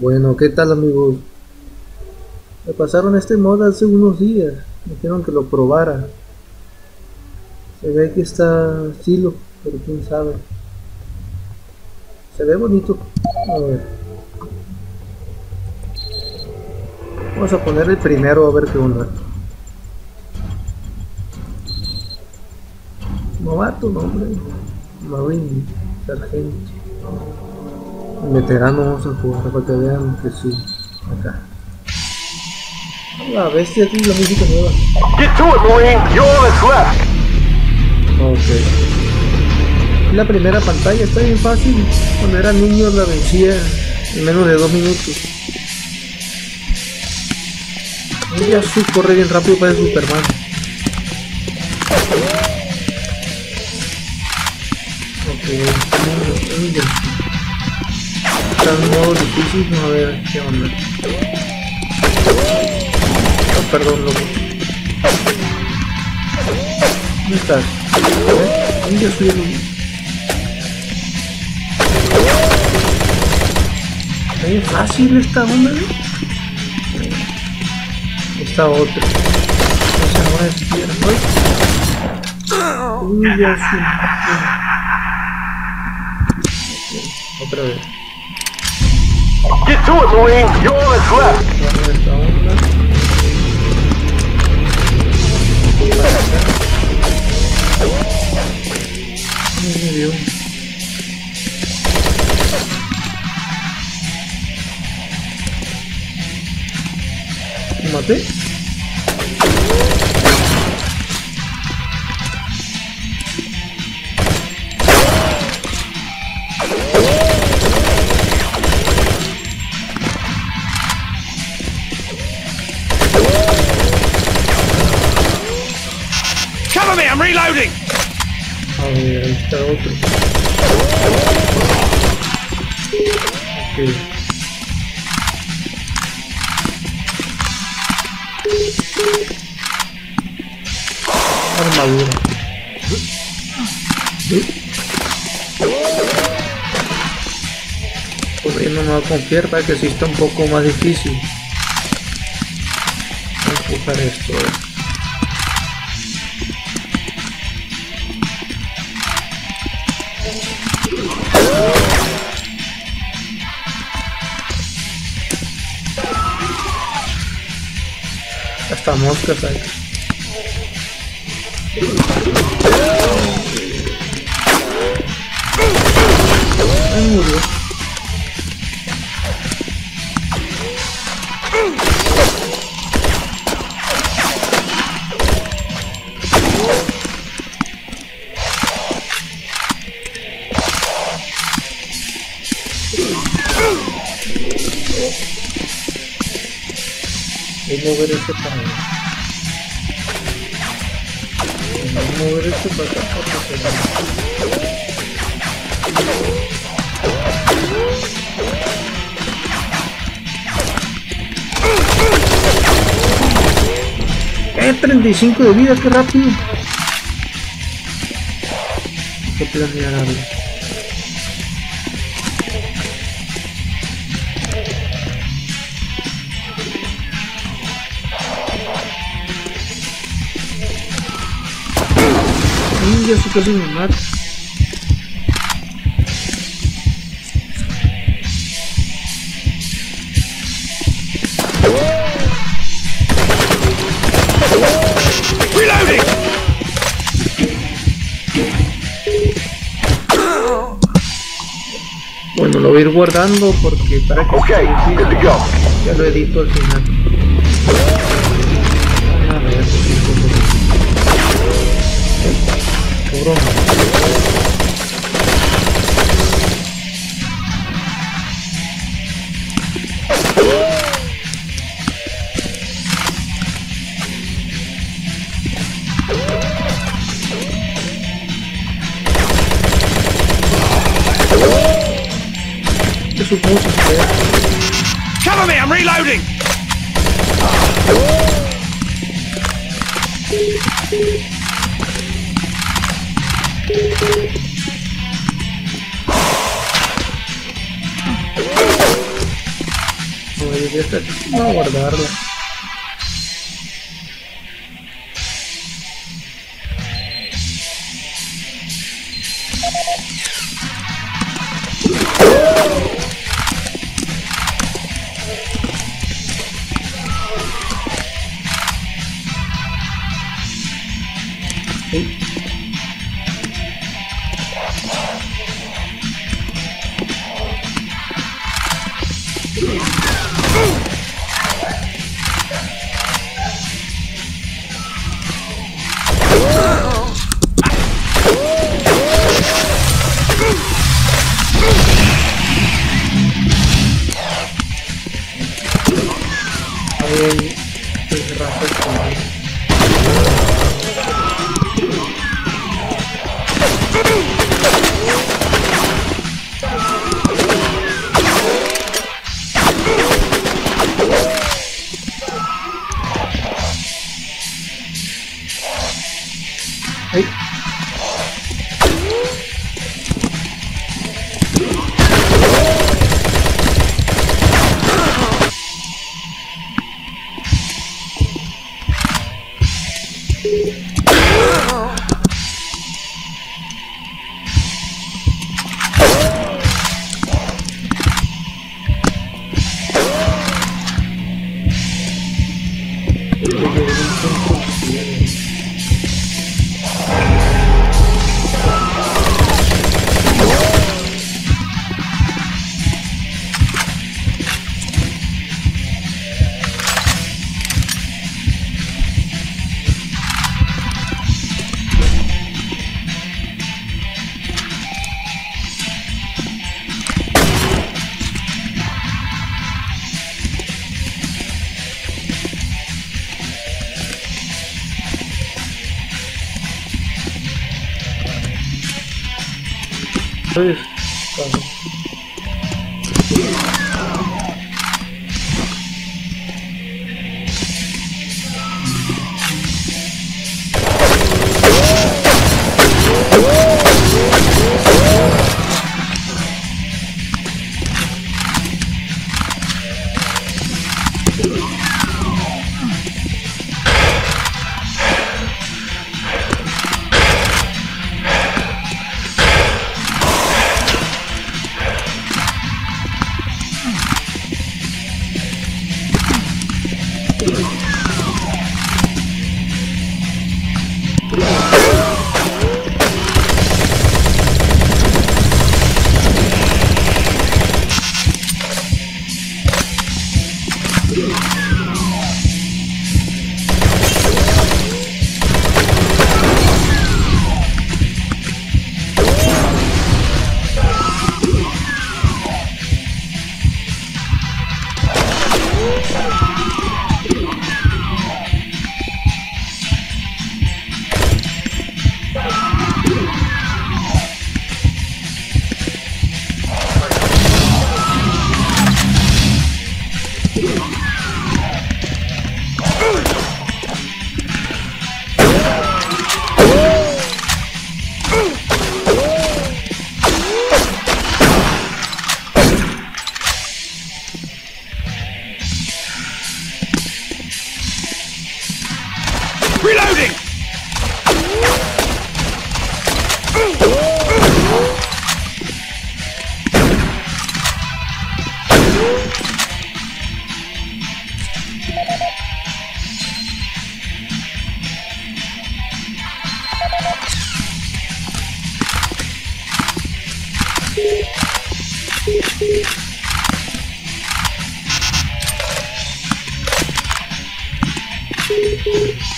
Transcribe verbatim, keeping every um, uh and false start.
Bueno, ¿qué tal amigos? Me pasaron este mod hace unos días. Me dijeron que lo probara. Se ve que está chilo, pero quién sabe. Se ve bonito. A ver. Vamos a poner el primero a ver qué onda. No va tu nombre. Marine, sargento. El veterano vamos a jugar para que vean que sí. Acá. La bestia aquí, la música nueva. Get to it, Marine. You're all that's left. Ok. La primera pantalla está bien fácil. Cuando era niño la vencía en menos de dos minutos. Ella su corre bien rápido para el Superman. Ok. Está en modo difícil, a ver qué onda. Oh, perdón, loco. ¿Dónde estás? ¿Dónde yo soy el loco? ¿Es fácil esta onda? Esta otra. Esa no es tierra. Uy, ya sí. Otra vez. Get to it, Marine. You're all that's left. ¿Lo maté? Está otro. Okay. Armadura. Por ahí no me va a confiar para que sí está un poco más difícil. Voy a buscar esto. Eh. Hasta moscas hay. Ay, murió. Voy a mover este para allá. Voy a mover este para acá porque... ¡Eh! treinta y cinco de vida, qué rápido. Qué planear algo. Ya se casi me mata. Reloading. Bueno, lo voy a ir guardando porque para que okay, good to go. Ya lo edito al final. A ver, cabrón. Yo supongo que se... Cover me, I'm reloading. esta voy a guardarla. ¿Sí? Claro. Thank you.